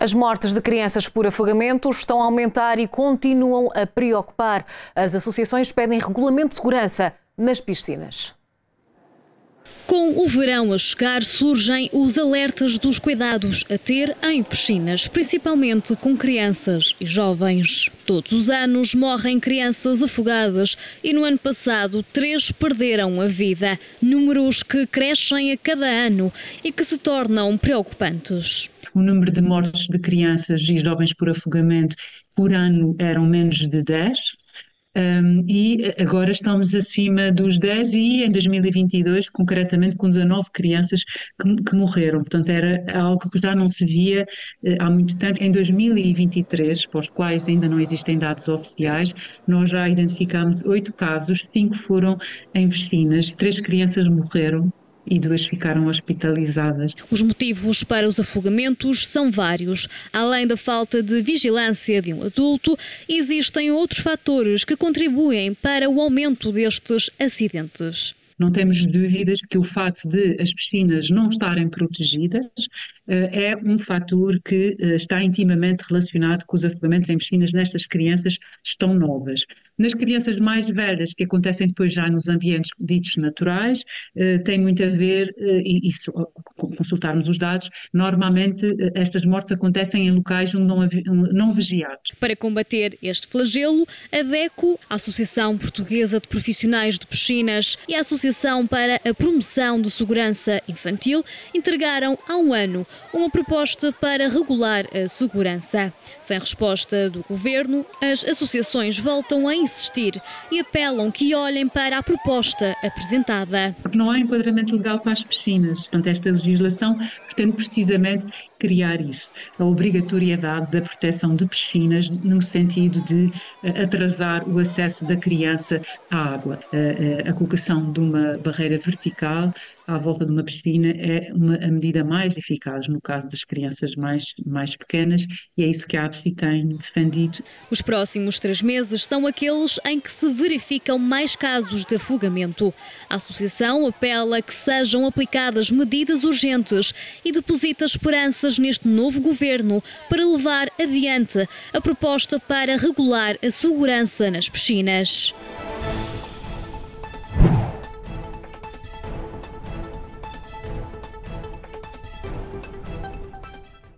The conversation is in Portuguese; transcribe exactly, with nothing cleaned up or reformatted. As mortes de crianças por afogamento estão a aumentar e continuam a preocupar. As associações pedem regulamento de segurança nas piscinas. Com o verão a chegar, surgem os alertas dos cuidados a ter em piscinas, principalmente com crianças e jovens. Todos os anos morrem crianças afogadas e no ano passado três perderam a vida, números que crescem a cada ano e que se tornam preocupantes. O número de mortes de crianças e jovens por afogamento por ano eram menos de dez. Um, e agora estamos acima dos dez e em dois mil e vinte e dois, concretamente com dezanove crianças que, que morreram. Portanto, era algo que já não se via eh, há muito tempo. Em dois mil e vinte e três, para os quais ainda não existem dados oficiais, nós já identificámos oito casos, cinco foram em piscinas, três crianças morreram e duas ficaram hospitalizadas. Os motivos para os afogamentos são vários. Além da falta de vigilância de um adulto, existem outros fatores que contribuem para o aumento destes acidentes. Não temos dúvidas que o facto de as piscinas não estarem protegidas é um fator que está intimamente relacionado com os afogamentos em piscinas nestas crianças tão novas. Nas crianças mais velhas, que acontecem depois já nos ambientes ditos naturais, tem muito a ver, e se consultarmos os dados, normalmente estas mortes acontecem em locais não, não vigiados. Para combater este flagelo, a DECO, a Associação Portuguesa de Profissionais de Piscinas, e a Associação Associação para a Promoção de Segurança Infantil entregaram há um ano uma proposta para regular a segurança. Sem resposta do governo, as associações voltam a insistir e apelam que olhem para a proposta apresentada. Porque não há enquadramento legal para as piscinas. Portanto, esta legislação pretende precisamente criar isso, a obrigatoriedade da proteção de piscinas no sentido de atrasar o acesso da criança à água. A, a, a colocação de uma barreira vertical à volta de uma piscina é uma, a medida mais eficaz no caso das crianças mais, mais pequenas, e é isso que a APSI tem defendido. Os próximos três meses são aqueles em que se verificam mais casos de afogamento. A associação apela que sejam aplicadas medidas urgentes e deposita esperanças neste novo governo para levar adiante a proposta para regular a segurança nas piscinas.